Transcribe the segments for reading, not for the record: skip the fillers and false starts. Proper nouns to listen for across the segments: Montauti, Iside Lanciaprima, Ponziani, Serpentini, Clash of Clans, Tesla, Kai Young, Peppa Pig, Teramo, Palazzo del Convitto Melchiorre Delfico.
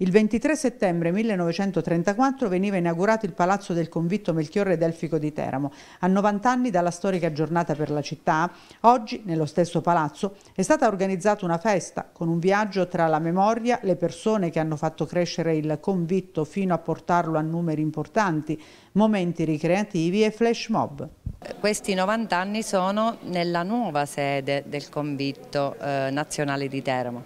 Il 23 settembre 1934 veniva inaugurato il Palazzo del Convitto Melchiorre Delfico di Teramo. A 90 anni dalla storica giornata per la città, oggi, nello stesso palazzo, è stata organizzata una festa con un viaggio tra la memoria, le persone che hanno fatto crescere il convitto fino a portarlo a numeri importanti, momenti ricreativi e flash mob. Questi 90 anni sono nella nuova sede del Convitto Nazionale di Teramo.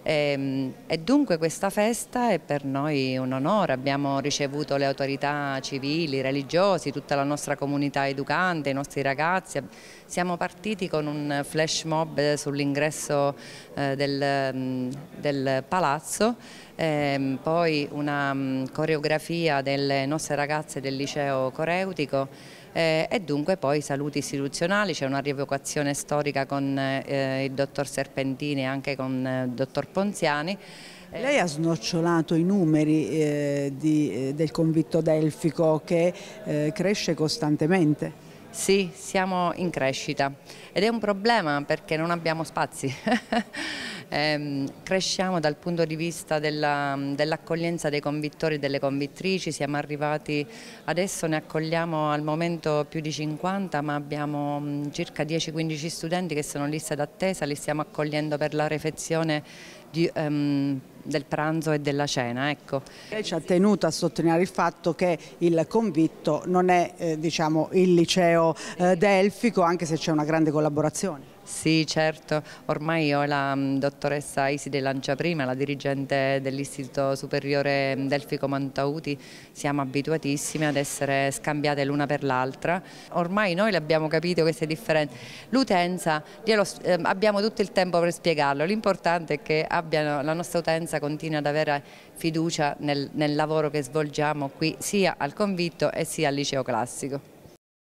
E dunque questa festa è per noi un onore, abbiamo ricevuto le autorità civili, religiosi, tutta la nostra comunità educante, i nostri ragazzi, siamo partiti con un flash mob sull'ingresso del palazzo, poi una coreografia delle nostre ragazze del liceo coreutico e dunque poi saluti istituzionali, c'è una rievocazione storica con il dottor Serpentini e anche con il dottor Ponziani. Lei ha snocciolato i numeri del Convitto Delfico che cresce costantemente. Sì, siamo in crescita ed è un problema perché non abbiamo spazi. Cresciamo dal punto di vista dell'accoglienza dei convittori e delle convittrici, siamo arrivati, adesso ne accogliamo al momento più di 50, ma abbiamo circa 10-15 studenti che sono in lista d'attesa, li stiamo accogliendo per la refezione del pranzo e della cena. Ecco. Lei ci ha tenuto a sottolineare il fatto che il convitto non è diciamo, il liceo delfico, anche se c'è una grande collaborazione. Sì, certo, ormai io e la dottoressa Iside Lanciaprima, la dirigente dell'Istituto Superiore Delfico Montauti, siamo abituatissime ad essere scambiate l'una per l'altra. Ormai noi le abbiamo capito queste differenze. L'utenza, abbiamo tutto il tempo per spiegarlo, l'importante è che la nostra utenza continui ad avere fiducia nel lavoro che svolgiamo qui, sia al convitto e sia al liceo classico.